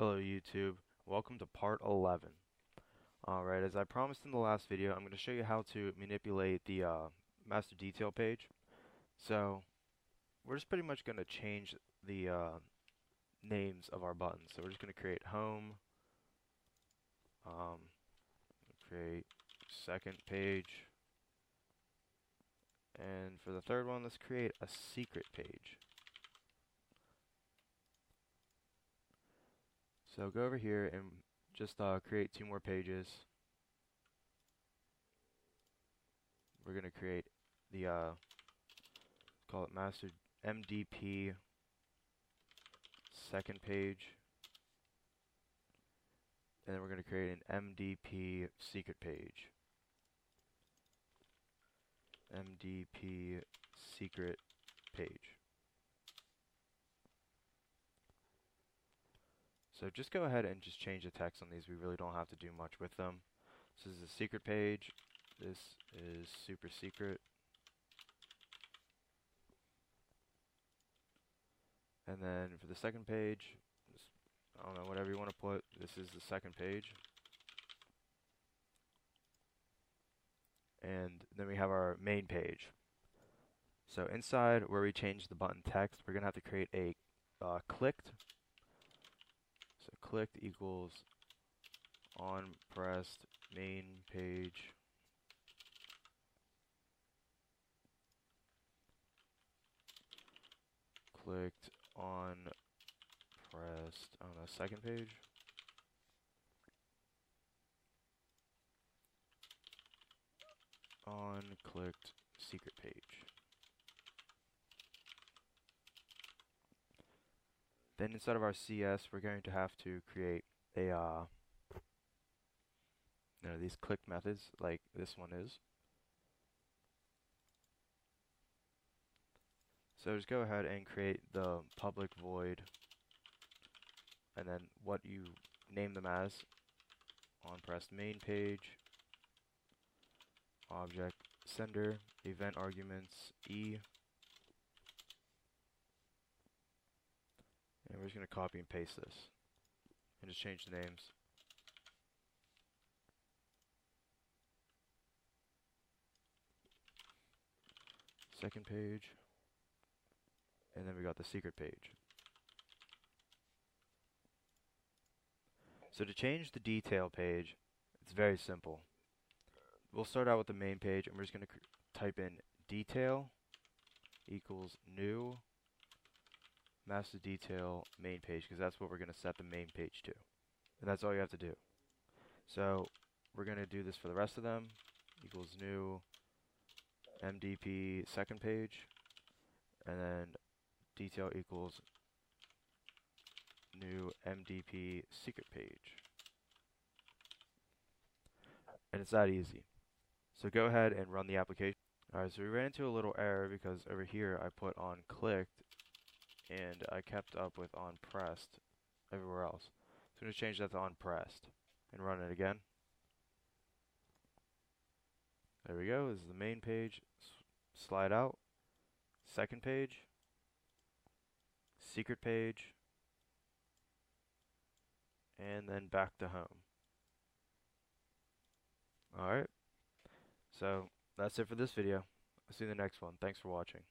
Hello YouTube, welcome to part 11. Alright, as I promised in the last video, I'm going to show you how to manipulate the master detail page. So, we're just pretty much going to change the names of our buttons. So we're just going to create home, create second page, and for the third one, let's create a secret page. So go over here and just create two more pages. We're going to create the, call it master MDP second page. And then we're going to create an MDP secret page. MDP secret page. So just go ahead and just change the text on these. We really don't have to do much with them. So this is a secret page. This is super secret. And then for the second page, just, I don't know, whatever you want to put. This is the second page. And then we have our main page. So inside where we change the button text, we're going to have to create a clicked. So clicked equals on pressed main page. Clicked on pressed, I don't know, second page. On clicked secret page. Then inside of our CS, we're going to have to create a, you know, these clicked methods, like this one is. So just go ahead and create the public void, and then what you name them as, on pressed main page, object sender, event arguments E. And we're just going to copy and paste this and just change the names. Second page. And then we got the secret page. So to change the detail page, it's very simple. We'll start out with the main page, and we're just going to type in detail equals new master detail main page, because that's what we're going to set the main page to, and that's all you have to do. So we're going to do this for the rest of them, equals new MDP second page, and then detail equals new MDP secret page. And it's that easy. So go ahead and run the application. Alright, so we ran into a little error because over here I put on clicked, and I kept up with on pressed everywhere else. So I'm going to change that to on pressed and run it again. There we go. This is the main page. Slide out. Second page. Secret page. And then back to home. Alright. So that's it for this video. I'll see you in the next one. Thanks for watching.